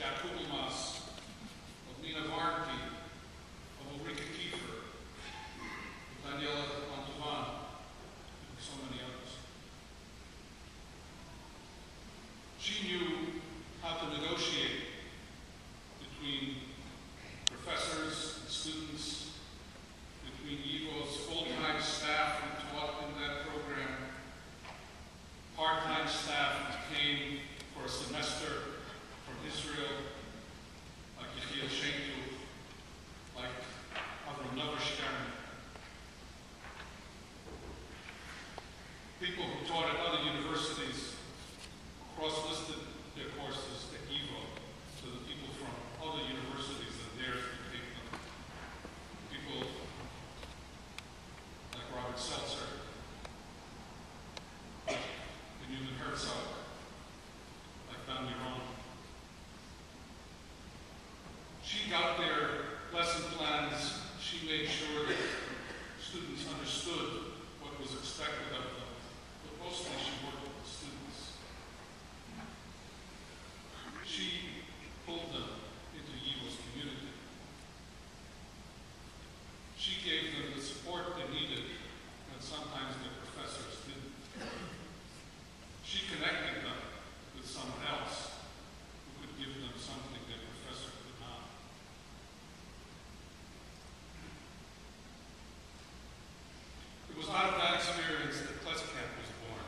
Jakubimas, of Nina Varki, of Ulrike Kiefer, of Daniela Antovan, and so many others. She knew how to negotiate between professors and students, between Yigo's full-time staff who taught in that program, part-time staff who came for a semester from Israel, like Yechiel Shenkel, like Avram Noverstein, people who taught at other universities, cross-listed their courses at Yigo, so that people from other universities and theirs could take them. People like Robert Seltzer, like Newman Herzog, like Don Miron. She got their lesson plans. She made sure that students understood what was expected of them, but mostly she worked with the students. She pulled them into Yigo's community. She gave them the support they needed that sometimes their professors didn't. She connected them with someone else who could give them something their professor could not. It was out of that experience that Kleskamp was born.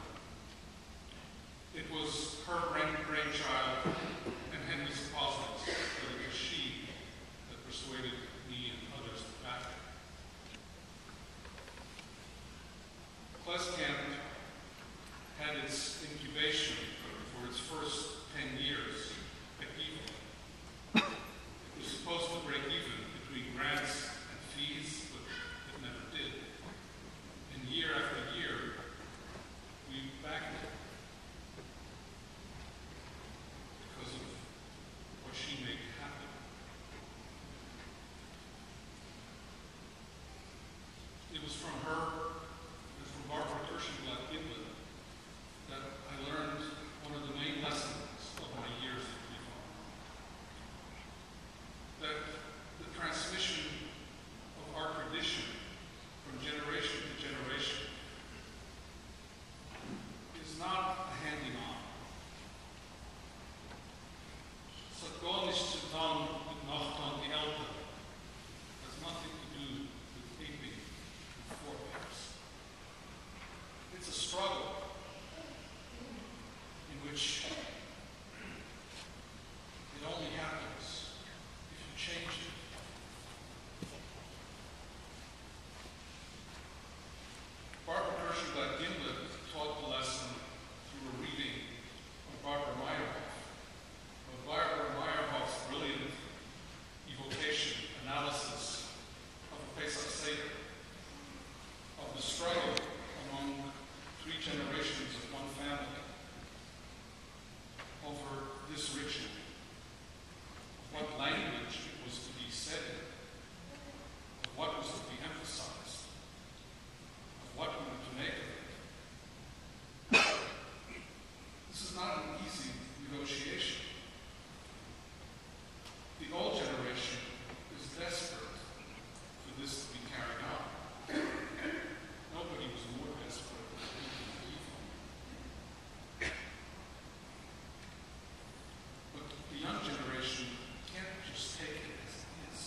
It was her brainchild and Henry Sapoznik's, but it was she that persuaded me and others to back it. Kleskamp had its incubation for its first 10 years at Yigo. It was supposed to break even between grants and fees, but it never did. And year after year, we backed it because of what she made happen. It was from her and from Barbara Kirshenblatt Gimlin that I learned one of the main lessons of my years at Yigo. That the transmission of our tradition from generation to generation is not a handing on. Satgol ist Zetan mit Nachtan die Eltern has nothing to do with aping and forebears. It's a struggle in which it only happens if you change it. Barbara Kirshenblatt Gimlin taught the lesson through a reading of Barbara Meyerhoff. Of Barbara Meyerhoff's brilliant evocation, analysis of the Pesach Seder, of the struggle among three generations of one family over this ritual, what language it was to be said in, of what was to be emphasized, of what we were to make of it. This is not an easy negotiation. The old generation is desperate for this to be carried out. Nobody was more desperate than Yigo. But the young generation can't just take it as it is.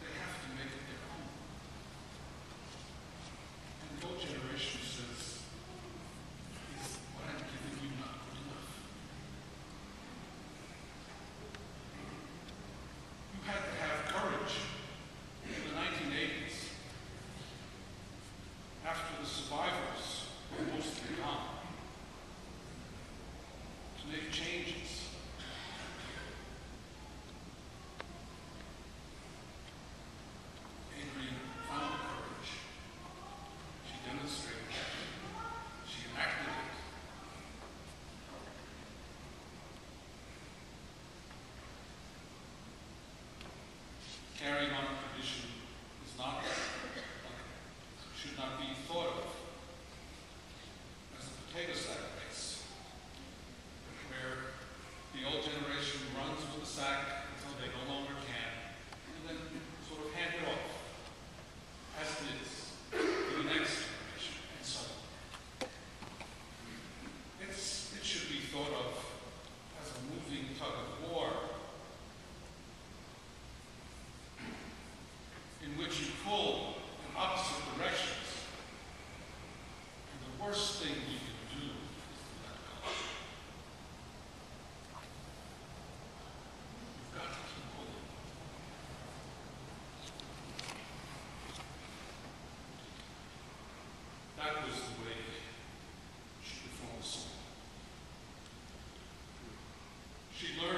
They have to make it their own. And the old generation says, is what I'm giving you not good enough? You had to have courage in the 1980s, after the survivors were mostly gone, to make changes. Adrian found courage. She demonstrated it. She enacted it. Carrying on a tradition is not, should not be thought of as a potato sack race, where She learned.